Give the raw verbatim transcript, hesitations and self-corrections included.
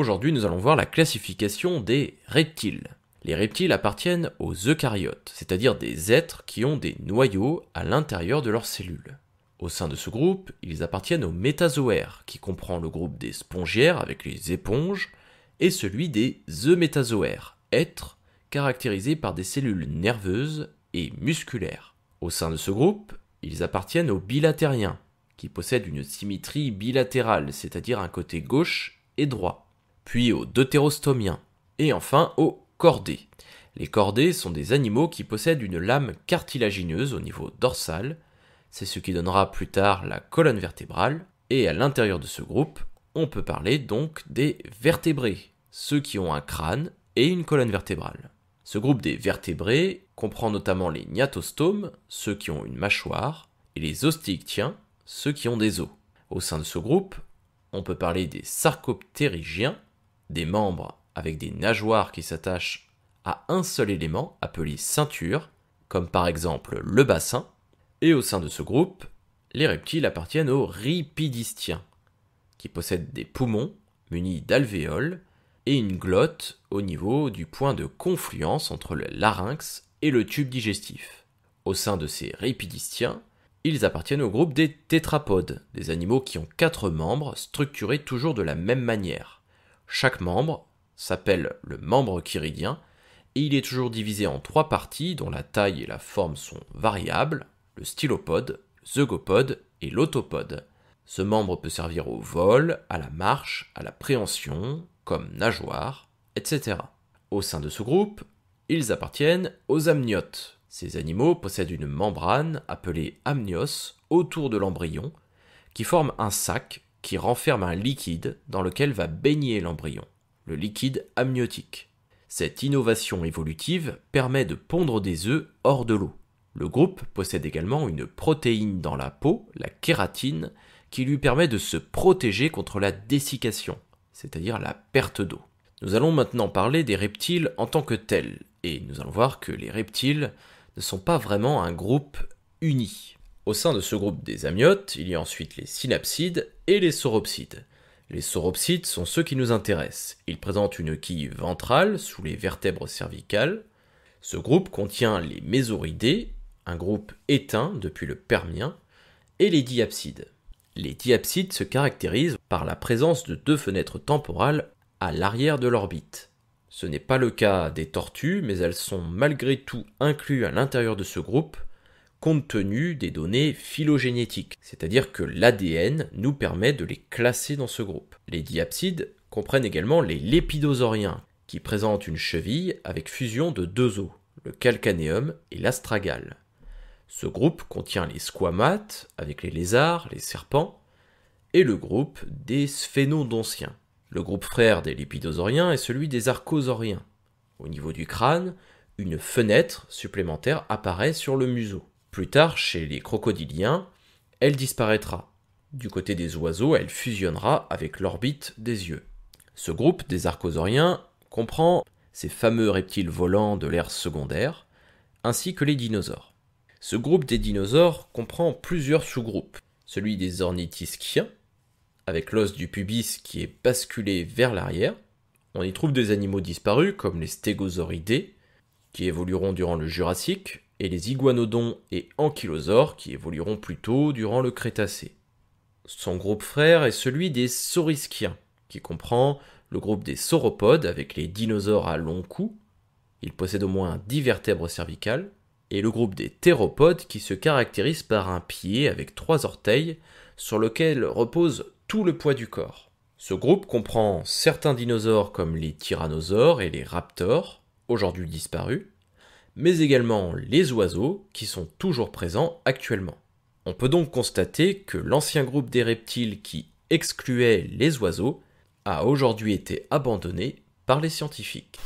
Aujourd'hui, nous allons voir la classification des reptiles. Les reptiles appartiennent aux eucaryotes, c'est-à-dire des êtres qui ont des noyaux à l'intérieur de leurs cellules. Au sein de ce groupe, ils appartiennent aux métazoaires, qui comprend le groupe des spongiaires avec les éponges, et celui des eumétazoaires, êtres caractérisés par des cellules nerveuses et musculaires. Au sein de ce groupe, ils appartiennent aux bilatériens, qui possèdent une symétrie bilatérale, c'est-à-dire un côté gauche et droit, puis aux deutérostomiens, et enfin aux cordés. Les cordés sont des animaux qui possèdent une lame cartilagineuse au niveau dorsal, c'est ce qui donnera plus tard la colonne vertébrale, et à l'intérieur de ce groupe, on peut parler donc des vertébrés, ceux qui ont un crâne et une colonne vertébrale. Ce groupe des vertébrés comprend notamment les gnathostomes, ceux qui ont une mâchoire, et les ostéictiens, ceux qui ont des os. Au sein de ce groupe, on peut parler des sarcoptérygiens, des membres avec des nageoires qui s'attachent à un seul élément appelé ceinture, comme par exemple le bassin. Et au sein de ce groupe, les reptiles appartiennent aux ripidistiens, qui possèdent des poumons munis d'alvéoles et une glotte au niveau du point de confluence entre le larynx et le tube digestif. Au sein de ces ripidistiens, ils appartiennent au groupe des tétrapodes, des animaux qui ont quatre membres structurés toujours de la même manière. Chaque membre s'appelle le membre chiridien et il est toujours divisé en trois parties dont la taille et la forme sont variables. Le stylopode, le zeugopode et l'autopode. Ce membre peut servir au vol, à la marche, à la préhension, comme nageoire, et cetera. Au sein de ce groupe, ils appartiennent aux amniotes. Ces animaux possèdent une membrane appelée amnios autour de l'embryon, qui forme un sac qui renferme un liquide dans lequel va baigner l'embryon, le liquide amniotique. Cette innovation évolutive permet de pondre des œufs hors de l'eau. Le groupe possède également une protéine dans la peau, la kératine, qui lui permet de se protéger contre la dessiccation, c'est-à-dire la perte d'eau. Nous allons maintenant parler des reptiles en tant que tels, et nous allons voir que les reptiles ne sont pas vraiment un groupe uni. Au sein de ce groupe des amniotes, il y a ensuite les synapsides et les sauropsides. Les sauropsides sont ceux qui nous intéressent. Ils présentent une quille ventrale sous les vertèbres cervicales. Ce groupe contient les mésoridés, un groupe éteint depuis le Permien, et les diapsides. Les diapsides se caractérisent par la présence de deux fenêtres temporales à l'arrière de l'orbite. Ce n'est pas le cas des tortues, mais elles sont malgré tout incluses à l'intérieur de ce groupe, compte tenu des données phylogénétiques, c'est-à-dire que l'A D N nous permet de les classer dans ce groupe. Les diapsides comprennent également les lépidosauriens, qui présente une cheville avec fusion de deux os, le calcaneum et l'astragale. Ce groupe contient les squamates, avec les lézards, les serpents, et le groupe des sphénodontiens. Le groupe frère des lépidosauriens est celui des archosauriens. Au niveau du crâne, une fenêtre supplémentaire apparaît sur le museau. Plus tard, chez les crocodiliens, elle disparaîtra. Du côté des oiseaux, elle fusionnera avec l'orbite des yeux. Ce groupe des archosauriens comprend ces fameux reptiles volants de l'ère secondaire, ainsi que les dinosaures. Ce groupe des dinosaures comprend plusieurs sous-groupes. Celui des ornithischiens, avec l'os du pubis qui est basculé vers l'arrière. On y trouve des animaux disparus, comme les stégosauridés, qui évolueront durant le Jurassique, et les iguanodons et ankylosaures, qui évolueront plutôt durant le Crétacé. Son groupe frère est celui des saurisquiens, qui comprend le groupe des sauropodes avec les dinosaures à long cou, ils possèdent au moins dix vertèbres cervicales, et le groupe des tétrapodes qui se caractérise par un pied avec trois orteils sur lequel repose tout le poids du corps. Ce groupe comprend certains dinosaures comme les tyrannosaures et les raptors, aujourd'hui disparus, mais également les oiseaux qui sont toujours présents actuellement. On peut donc constater que l'ancien groupe des reptiles qui excluait les oiseaux a aujourd'hui été abandonné par les scientifiques.